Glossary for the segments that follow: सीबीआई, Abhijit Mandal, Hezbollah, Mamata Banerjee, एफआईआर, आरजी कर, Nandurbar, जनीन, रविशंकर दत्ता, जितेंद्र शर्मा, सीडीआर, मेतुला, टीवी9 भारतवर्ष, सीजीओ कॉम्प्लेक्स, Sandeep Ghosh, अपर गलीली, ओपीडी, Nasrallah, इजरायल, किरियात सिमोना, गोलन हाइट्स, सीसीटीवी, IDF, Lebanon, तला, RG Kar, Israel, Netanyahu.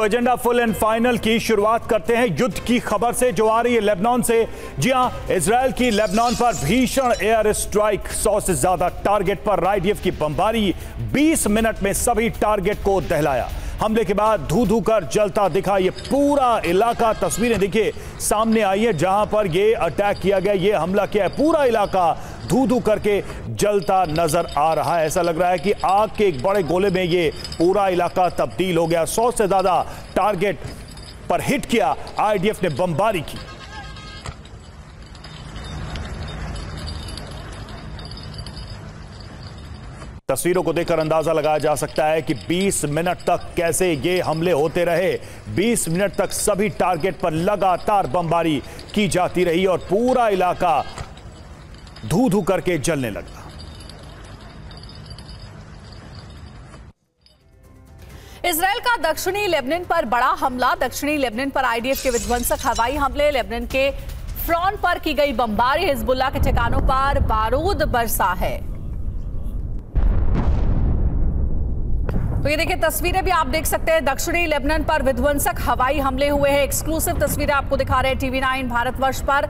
तो agenda full and final की शुरुआत करते हैं युद्ध की खबर से जो आ रही है लेबनान से। जी हां, इसराइल की लेबनान पर भीषण एयर स्ट्राइक, 100 से ज्यादा टारगेट पर आईडीएफ की बमबारी, 20 मिनट में सभी टारगेट को दहलाया। हमले के बाद धू धू कर जलता दिखा ये पूरा इलाका। तस्वीरें देखिए सामने आई है जहां पर ये अटैक किया गया, ये हमला किया है, पूरा इलाका धू धू करके जलता नजर आ रहा है। ऐसा लग रहा है कि आग के एक बड़े गोले में ये पूरा इलाका तब्दील हो गया। 100 से ज्यादा टारगेट पर हिट किया, आईडीएफ ने बमबारी की। तस्वीरों को देखकर अंदाजा लगाया जा सकता है कि 20 मिनट तक कैसे ये हमले होते रहे। 20 मिनट तक सभी टारगेट पर लगातार बमबारी की जाती रही और पूरा इलाका धू धू करके जलने लगा। इजरायल का दक्षिणी लेबनान पर बड़ा हमला। दक्षिणी लेबनान पर आईडीएफ के विध्वंसक हवाई हमले, लेबनान के फ्रंट पर की गई बमबारी, हिजबुल्लाह के ठिकानों पर बारूद बरसा है। तो ये देखिए तस्वीरें भी आप देख सकते हैं, दक्षिणी लेबनान पर विध्वंसक हवाई हमले हुए हैं। एक्सक्लूसिव तस्वीरें आपको दिखा रहे हैं टीवी9 भारतवर्ष पर।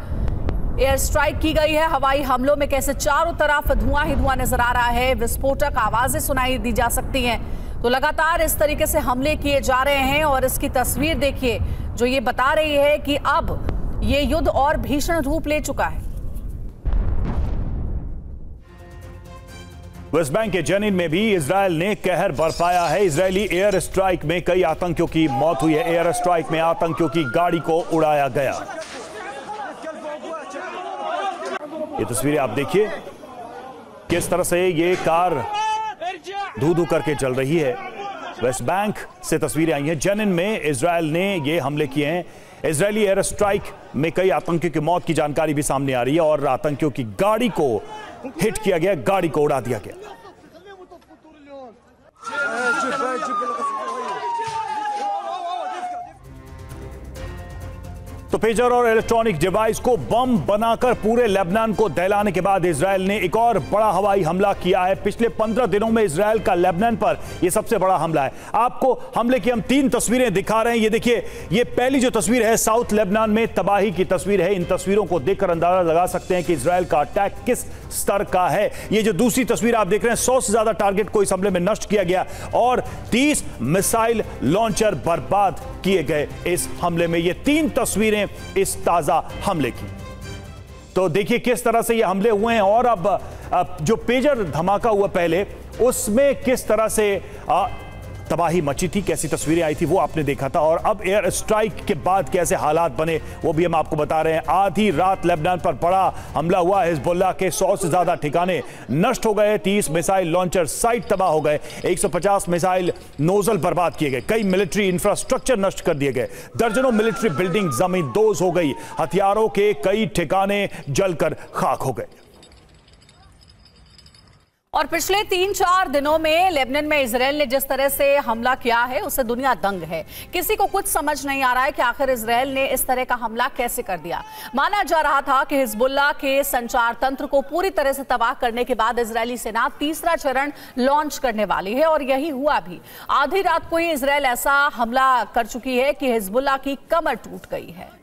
एयर स्ट्राइक की गई है, हवाई हमलों में कैसे चारों तरफ धुआं ही धुआं नजर आ रहा है, विस्फोटक आवाजें सुनाई दी जा सकती हैं। तो लगातार इस तरीके से हमले किए जा रहे हैं और इसकी तस्वीर देखिए जो ये बता रही है कि अब ये युद्ध और भीषण रूप ले चुका है। वेस्ट बैंक के जनीन में भी इजरायल ने कहर बरपाया है। इजरायली एयर स्ट्राइक में कई आतंकियों की मौत हुई है। एयर स्ट्राइक में आतंकियों की गाड़ी को उड़ाया गया। ये तस्वीरें आप देखिए किस तरह से ये कार धू धू करके चल रही है। वेस्ट बैंक से तस्वीरें आई हैं। जनीन में इजरायल ने ये हमले किए हैं। इजरायली एयर स्ट्राइक में कई आतंकियों की मौत की जानकारी भी सामने आ रही है और आतंकियों की गाड़ी को हिट किया गया, गाड़ी को उड़ा दिया गया। तो पेजर और इलेक्ट्रॉनिक डिवाइस को बम बनाकर पूरे लेबनान को दहलाने के बाद इजरायल ने एक और बड़ा हवाई हमला किया है। पिछले 15 दिनों में इजरायल का लेबनान पर यह सबसे बड़ा हमला है। आपको हमले की हम 3 तस्वीरें दिखा रहे हैं। ये देखिए, ये पहली जो तस्वीर है साउथ लेबनान में तबाही की तस्वीर है। इन तस्वीरों को देखकर अंदाजा लगा सकते हैं कि इजरायल का अटैक किस स्तर का है। ये जो दूसरी तस्वीर आप देख रहे हैं, 100 से ज्यादा टारगेट को इस हमले में नष्ट किया गया और 30 मिसाइल लॉन्चर बर्बाद किए गए इस हमले में। ये 3 तस्वीरें इस ताजा हमले की। तो देखिए किस तरह से ये हमले हुए हैं और अब जो पेजर धमाका हुआ पहले उसमें किस तरह से तबाही मची थी, कैसी तस्वीरें आई थी वो आपने देखा था। और अब एयर स्ट्राइक के बाद कैसे हालात बने वो भी हम आपको बता रहे हैं। आधी रात लेबनान पर बड़ा हमला हुआ, हिजबुल्लाह के 100 से ज्यादा ठिकाने नष्ट हो गए, 30 मिसाइल लॉन्चर साइट तबाह हो गए, 150 मिसाइल नोजल बर्बाद किए गए, कई मिलिट्री इंफ्रास्ट्रक्चर नष्ट कर दिए गए, दर्जनों मिलिट्री बिल्डिंग जमींदोज हो गई, हथियारों के कई ठिकाने जलकर खाक हो गए। और पिछले 3-4 दिनों में लेबनान में इजरायल ने जिस तरह से हमला किया है उससे दुनिया दंग है। किसी को कुछ समझ नहीं आ रहा है कि आखिर इजरायल ने इस तरह का हमला कैसे कर दिया। माना जा रहा था कि हिजबुल्लाह के संचार तंत्र को पूरी तरह से तबाह करने के बाद इजरायली सेना तीसरा चरण लॉन्च करने वाली है और यही हुआ भी। आधी रात को ही इजरायल ऐसा हमला कर चुकी है कि हिजबुल्लाह की कमर टूट गई है।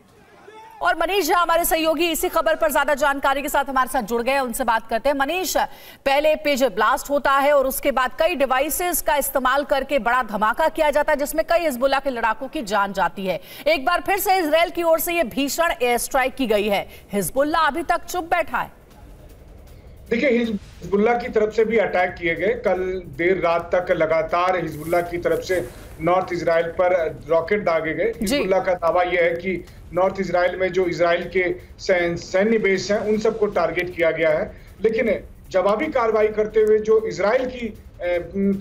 और मनीष जी हमारे सहयोगी इसी खबर पर ज्यादा जानकारी के साथ हमारे साथ जुड़ गए, उनसे बात करते हैं। मनीष, पहले पेजर ब्लास्ट होता है और उसके बाद कई डिवाइसेस का इस्तेमाल करके बड़ा धमाका किया जाता है जिसमें कई हिजबुल्लाह के लड़ाकों की जान जाती है। एक बार फिर से इजरायल की ओर से यह भीषण एयर स्ट्राइक की गई है, हिजबुल्लाह अभी तक चुप बैठा है। देखिए, हिजबुल्लाह की तरफ से भी अटैक किए गए। कल देर रात तक लगातार हिजबुल्लाह की तरफ से नॉर्थ इजरायल पर रॉकेट दागे गए। हिजबुल्लाह का दावा यह है कि नॉर्थ इजरायल में जो इजरायल के सैन्य बेस हैं उन सबको टारगेट किया गया है। लेकिन जवाबी कार्रवाई करते हुए जो इजरायल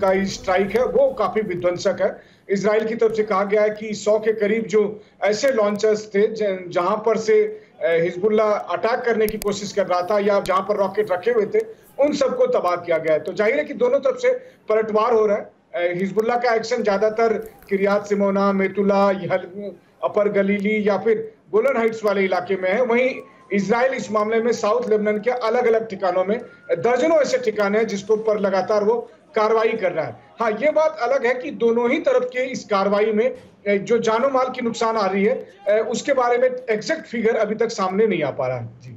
का स्ट्राइक है वो काफी विध्वंसक है। इजरायल की तरफ से कहा गया है कि 100 के करीब जो ऐसे लॉन्चर्स थे जहां पर से हिजबुल्लाह अटैक करने की कोशिश कर रहा था या जहां पर रॉकेट रखे हुए थे उन सबको तबाह किया गया है। तो जाहिर है कि दोनों तरफ से पलटवार हो रहा है। हिजबुल्लाह का एक्शन ज्यादातर किरियात सिमोना, मेतुला, अपर गलीली या फिर गोलन हाइट्स वाले इलाके में है। वहीं इजराइल इस मामले में साउथ लेबनान के अलग अलग ठिकानों में दर्जनों ऐसे ठिकाने हैं जिसको पर लगातार वो कार्रवाई कर रहा है। हाँ, ये बात अलग है कि दोनों ही तरफ के इस कार्रवाई में जो जानो माल की नुकसान आ रही है उसके बारे में एग्जैक्ट फिगर अभी तक सामने नहीं आ पा रहा है। जी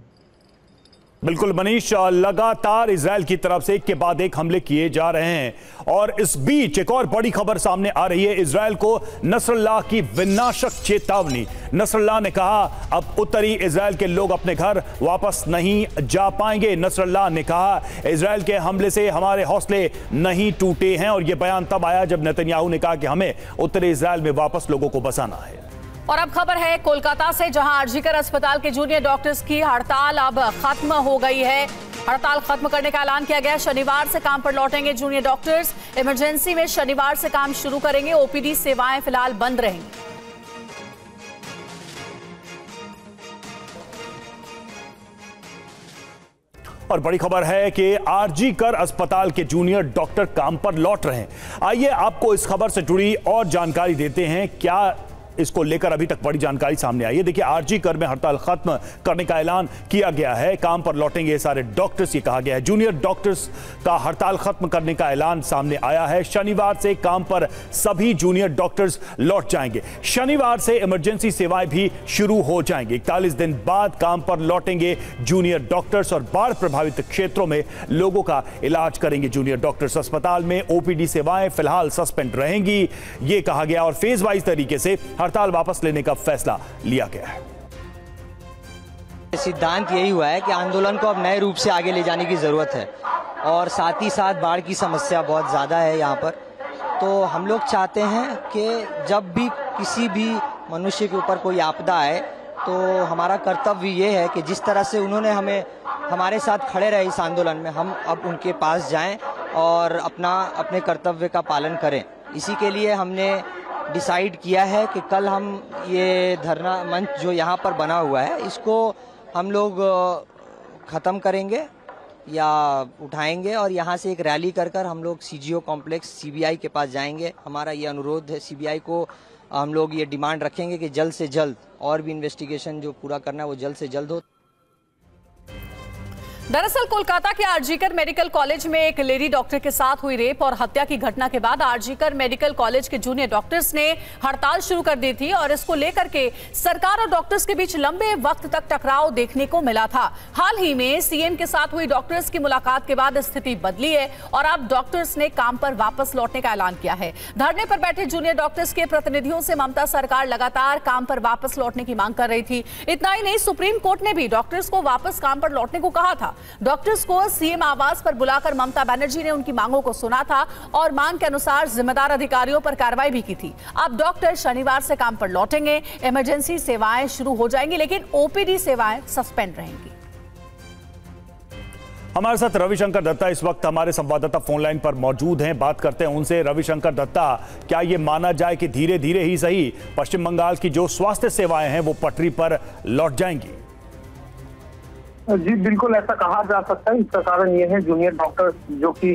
बिल्कुल मनीष, लगातार इजराइल की तरफ से एक के बाद एक हमले किए जा रहे हैं और इस बीच एक और बड़ी खबर सामने आ रही है। इजराइल को नसरल्लाह की विनाशक चेतावनी। नसरल्लाह ने कहा अब उत्तरी इजराइल के लोग अपने घर वापस नहीं जा पाएंगे। नसरल्लाह ने कहा इजराइल के हमले से हमारे हौसले नहीं टूटे हैं और यह बयान तब आया जब नेतन्याहू ने कहा कि हमें उत्तरी इजराइल में वापस लोगों को बसाना है। और अब खबर है कोलकाता से, जहां आरजी कर अस्पताल के जूनियर डॉक्टर्स की हड़ताल अब खत्म हो गई है। हड़ताल खत्म करने का ऐलान किया गया। शनिवार से काम पर लौटेंगे जूनियर डॉक्टर्स। इमरजेंसी में शनिवार से काम शुरू करेंगे। ओपीडी सेवाएं फिलहाल बंद रहेंगी। और बड़ी खबर है कि आरजी कर अस्पताल के जूनियर डॉक्टर काम पर लौट रहे हैं। आइए आपको इस खबर से जुड़ी और जानकारी देते हैं, क्या इसको लेकर अभी तक बड़ी जानकारी सामने आई है। देखिए आरजी कर में हड़ताल खत्म करने का ऐलान किया गया है, काम पर लौटेंगे सारे डॉक्टर्स ये कहा गया है। जूनियर डॉक्टर्स का हड़ताल खत्म करने का ऐलान सामने आया है। शनिवार से काम पर सभी जूनियर डॉक्टर्स लौट जाएंगे। शनिवार से इमरजेंसी सेवाएं भी शुरू हो जाएंगी। 41 दिन बाद काम पर लौटेंगे जूनियर डॉक्टर्स और बाढ़ प्रभावित क्षेत्रों में लोगों का इलाज करेंगे जूनियर डॉक्टर्स। अस्पताल में ओपीडी सेवाएं फिलहाल सस्पेंड रहेंगी ये कहा गया और फेज वाइज तरीके से हड़ताल वापस लेने का फैसला लिया गया है। सिद्धांत यही हुआ है कि आंदोलन को अब नए रूप से आगे ले जाने की जरूरत है और साथ ही साथ बाढ़ की समस्या बहुत ज्यादा है यहाँ पर, तो हम लोग चाहते हैं कि जब भी किसी भी मनुष्य के ऊपर कोई आपदा आए तो हमारा कर्तव्य ये है कि जिस तरह से उन्होंने हमें हमारे साथ खड़े रहे इस आंदोलन में, हम अब उनके पास जाएं और अपने कर्तव्य का पालन करें। इसी के लिए हमने डिसाइड किया है कि कल हम ये धरना मंच जो यहाँ पर बना हुआ है इसको हम लोग ख़त्म करेंगे या उठाएंगे और यहाँ से एक रैली कर हम लोग सीजीओ कॉम्प्लेक्स सीबीआई के पास जाएंगे। हमारा ये अनुरोध है, सीबीआई को हम लोग ये डिमांड रखेंगे कि जल्द से जल्द और भी इन्वेस्टिगेशन जो पूरा करना है वो जल्द से जल्द हो। दरअसल कोलकाता के आरजीकर मेडिकल कॉलेज में एक लेडी डॉक्टर के साथ हुई रेप और हत्या की घटना के बाद आरजीकर मेडिकल कॉलेज के जूनियर डॉक्टर्स ने हड़ताल शुरू कर दी थी और इसको लेकर के सरकार और डॉक्टर्स के बीच लंबे वक्त तक टकराव देखने को मिला था। हाल ही में सीएम के साथ हुई डॉक्टर्स की मुलाकात के बाद स्थिति बदली है और अब डॉक्टर्स ने काम पर वापस लौटने का ऐलान किया है। धरने पर बैठे जूनियर डॉक्टर्स के प्रतिनिधियों से ममता सरकार लगातार काम पर वापस लौटने की मांग कर रही थी। इतना ही नहीं, सुप्रीम कोर्ट ने भी डॉक्टर्स को वापस काम पर लौटने को कहा था। डॉक्टर्स को सीएम आवास पर बुलाकर ममता बनर्जी ने उनकी मांगों को सुना था और मांग के अनुसार जिम्मेदार अधिकारियों पर कार्रवाई भी की थी। अब डॉक्टर शनिवार से काम पर लौटेंगे, इमरजेंसी सेवाएं शुरू हो जाएंगी लेकिन ओपीडी सेवाएं सस्पेंड रहेंगी। हमारे साथ रविशंकर दत्ता इस वक्त हमारे संवाददाता फोनलाइन पर मौजूद हैं, बात करते हैं उनसे। रविशंकर दत्ता, क्या ये माना जाए कि धीरे धीरे ही सही पश्चिम बंगाल की जो स्वास्थ्य सेवाएं हैं वो पटरी पर लौट जाएंगी? जी बिल्कुल ऐसा कहा जा सकता है। इसका कारण ये है जूनियर डॉक्टर्स जो कि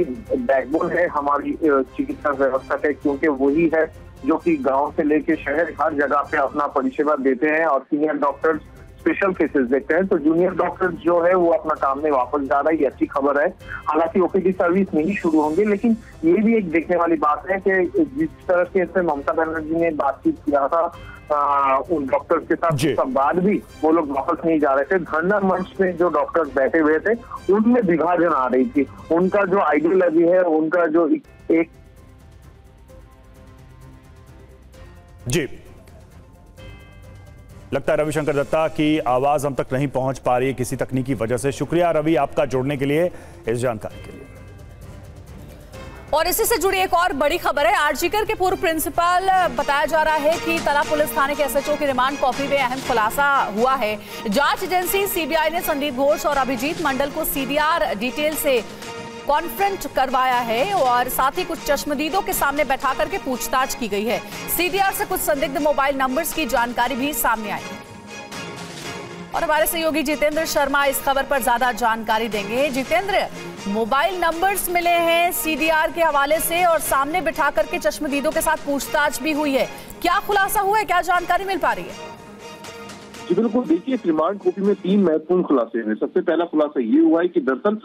बैकबोन है हमारी चिकित्सा व्यवस्था के, क्योंकि वही है जो कि गांव से लेके शहर हर जगह पे अपना परिसेवा देते हैं और सीनियर डॉक्टर्स स्पेशल केसेस देखते हैं, तो जूनियर डॉक्टर्स जो है वो अपना काम में वापस जा रहा है, ये अच्छी खबर है। हालांकि ओपीडी सर्विस नहीं शुरू होंगे, लेकिन ये भी एक देखने वाली बात है कि जिस तरह से इसमें ममता बनर्जी ने बातचीत किया था उन डॉक्टर्स के साथ, उसके बाद भी वो लोग वापस नहीं जा रहे थे। धरना मंच में जो डॉक्टर्स बैठे हुए थे उनमें विभाजन आ रही थी, उनका जो आइडियोलॉजी है, उनका जो एक जी लगता है रविशंकर दत्ता की आवाज हम तक नहीं पहुंच पा रही है किसी तकनीकी वजह से। शुक्रिया रवि आपका जुड़ने के लिए, इस जानकारी के लिए। और इसी से जुड़ी एक और बड़ी खबर है, आरजीकर के पूर्व प्रिंसिपल बताया जा रहा है कि तला पुलिस थाने के एसएचओ की रिमांड कॉपी में अहम खुलासा हुआ है। जांच एजेंसी सीबीआई ने संदीप घोष और अभिजीत मंडल को सीडीआर डिटेल से कॉन्फ्रंट करवाया है और साथ ही कुछ चश्मदीदों के सामने बैठा करके पूछताछ की गई है। सीडीआर से कुछ संदिग्ध मोबाइल नंबर्स की जानकारी भी सामने आई है। और हमारे सहयोगी जितेंद्र शर्मा इस खबर पर ज्यादा जानकारी देंगे। जितेंद्र, मोबाइल नंबर्स मिले हैं सीडीआर के हवाले से और सामने बिठा करके चश्मदीदों के साथ पूछताछ भी हुई है, क्या खुलासा हुआ है, क्या जानकारी मिल पा रही है? जी बिल्कुल। देखिए, इस रिमांड कॉपी में तीन महत्वपूर्ण खुलासे हैं। सबसे पहला खुलासा ये हुआ है कि दरअसल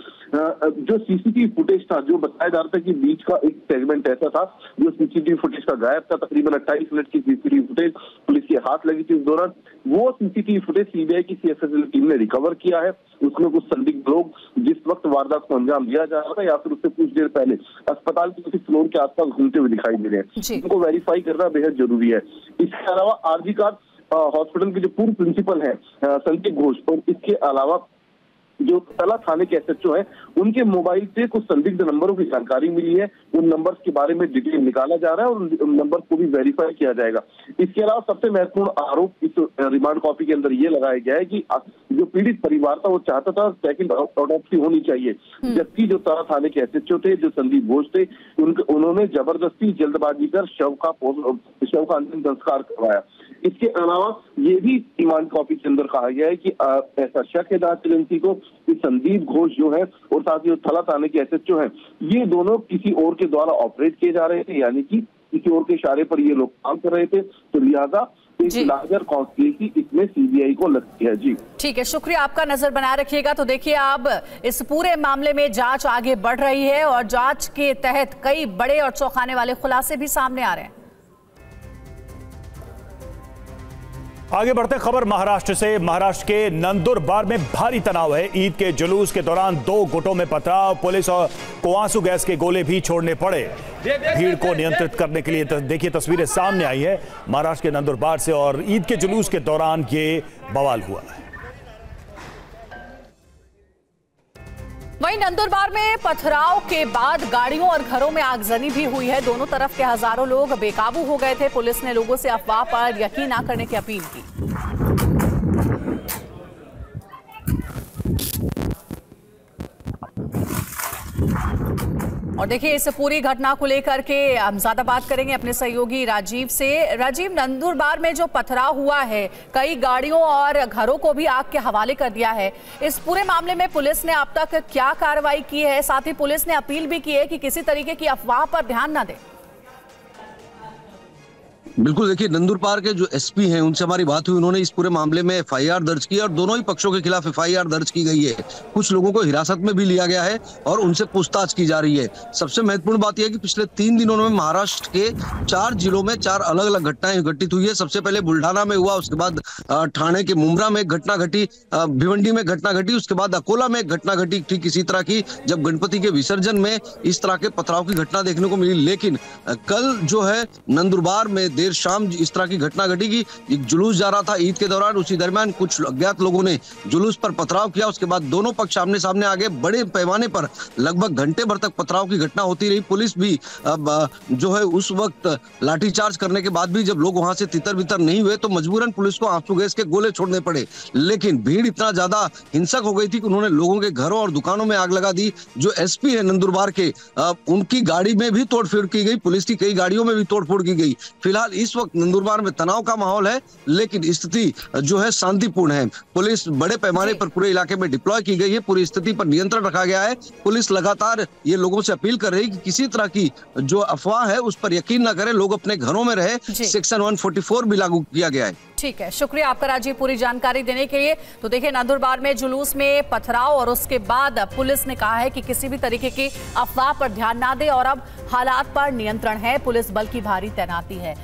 जो सीसीटीवी फुटेज था, जो बताया जा रहा था कि बीच का एक सेगमेंट ऐसा था जो सीसीटीवी फुटेज का गायब था, तकरीबन 28 मिनट की सीसीटीवी फुटेज पुलिस के हाथ लगी थी। उस दौरान वो सीसीटीवी फुटेज सीबीआई की सीएसएल टीम ने रिकवर किया है। उसमें कुछ संदिग्ध लोग जिस वक्त वारदात को अंजाम दिया जा रहा था या फिर उससे कुछ देर पहले अस्पताल के किसी फ्लोर के आसपास घूमते हुए दिखाई दे रहे हैं, उनको वेरीफाई करना बेहद जरूरी है। इसके अलावा आरजी कार हॉस्पिटल के जो पूर्व प्रिंसिपल है संदीप घोष, और इसके अलावा जो तला थाने के एसएचओ है, उनके मोबाइल से कुछ संदिग्ध नंबरों की जानकारी मिली है। उन नंबर्स के बारे में डिटेल निकाला जा रहा है और उन नंबर्स को भी वेरीफाई किया जाएगा। इसके अलावा सबसे महत्वपूर्ण आरोप इस रिमांड कॉपी के अंदर ये लगाया गया है कि जो पीड़ित परिवार था वो चाहता था सेकंड ऑटोप्सी होनी चाहिए, जबकि जो तला थाने के एसएचओ थे, जो संदीप घोष थे, उन्होंने जबरदस्ती जल्दबाजी कर शव का अंतिम संस्कार करवाया। इसके अलावा ये भी रिमांड कॉपी के अंदर कहा गया है कि ऐसा शक है जांच एजेंसी को कि संदीप घोष जो है और साथ ही थला थाने के एसएचओ है, ये दोनों किसी और के द्वारा ऑपरेट किए जा रहे थे, यानी कि किसी और के इशारे पर ये लोग काम कर रहे थे। तो लिहाजा लार्जर कॉन्स्पिरेसी इसमें सीबीआई को लगती है। जी ठीक है, शुक्रिया आपका, नजर बनाए रखिएगा। तो देखिए, अब इस पूरे मामले में जांच आगे बढ़ रही है और जांच के तहत कई बड़े और चौंकाने वाले खुलासे भी सामने आ रहे हैं। आगे बढ़ते खबर महाराष्ट्र से। महाराष्ट्र के नंदुरबार में भारी तनाव है। ईद के जुलूस के दौरान दो गुटों में पथराव, पुलिस और कोआंसू गैस के गोले भी छोड़ने पड़े। भीड़ को नियंत्रित करने के लिए देखिए तस्वीरें सामने आई है महाराष्ट्र के नंदुरबार से, और ईद के जुलूस के दौरान ये बवाल हुआ है। वहीं नंदुरबार में पथराव के बाद गाड़ियों और घरों में आगजनी भी हुई है। दोनों तरफ के हजारों लोग बेकाबू हो गए थे। पुलिस ने लोगों से अफवाह पर यकीन ना करने की अपील की। और देखिए, इस पूरी घटना को लेकर के हम ज्यादा बात करेंगे अपने सहयोगी राजीव से। राजीव, नंदुरबार में जो पथराव हुआ है, कई गाड़ियों और घरों को भी आग के हवाले कर दिया है। इस पूरे मामले में पुलिस ने अब तक क्या कार्रवाई की है? साथ ही पुलिस ने अपील भी की है कि किसी तरीके की अफवाह पर ध्यान ना दें। बिल्कुल, देखिए नंदुरबार के जो एसपी हैं उनसे हमारी बात हुई, उन्होंने इस पूरे मामले में एफआईआर दर्ज की है और दोनों ही पक्षों के खिलाफ एफआईआर दर्ज की गई है। कुछ लोगों को हिरासत में भी लिया गया है और उनसे पूछताछ की जा रही है। सबसे महत्वपूर्ण बात यह है कि पिछले 3 दिनों में महाराष्ट्र के 4 जिलों में 4 अलग अलग घटनाएं घटित हुई है। सबसे पहले बुल्ढाना में हुआ, उसके बाद ठाणे के मुंब्रा में घटना घटी, भिवंडी में घटना घटी, उसके बाद अकोला में घटना घटी ठीक इसी तरह की, जब गणपति के विसर्जन में इस तरह के पथराव की घटना देखने को मिली। लेकिन कल जो है नंदुरबार में देर शाम इस तरह की घटना घटी कि एक जुलूस जा रहा था ईद के दौरान, उसी दरमियान कुछ अज्ञात लोगों ने जुलूस पर पथराव किया। उसके बाद दोनों पक्ष आमने सामने आ गए। बड़े पैमाने पर लगभग घंटे भर तक पथराव की घटना होती रही। पुलिस भी अब जो है उस वक्त लाठीचार्ज करने के बाद भी जब लोग वहां से तितर बितर नहीं हुए तो मजबूरन पुलिस को आंसू गैस के गोले छोड़ने पड़े। लेकिन भीड़ इतना ज्यादा हिंसक हो गई थी कि उन्होंने लोगों के घरों और दुकानों में आग लगा दी। जो एसपी है नंदुरबार के, उनकी गाड़ी में भी तोड़फोड़ की गई, पुलिस की कई गाड़ियों में भी तोड़फोड़ की गई। फिलहाल इस वक्त नंदुरबार में तनाव का माहौल है, लेकिन स्थिति जो है शांतिपूर्ण है। पुलिस बड़े पैमाने पर पूरे इलाके में डिप्लॉय की गई है, पूरी स्थिति पर नियंत्रण रखा गया है। पुलिस लगातार ये लोगों से अपील कर रही है कि किसी तरह की जो अफवाह है उस पर यकीन ना करें, लोग अपने घरों में रहें। सेक्शन 144 भी लागू किया गया है। ठीक है, शुक्रिया आपका राजीव, पूरी जानकारी देने के लिए। तो देखिए, नंदुरबार में जुलूस में पथराव और उसके बाद पुलिस ने कहा है कि किसी भी तरीके की अफवाह पर ध्यान ना दे और अब हालात पर नियंत्रण है, पुलिस बल की भारी तैनाती है।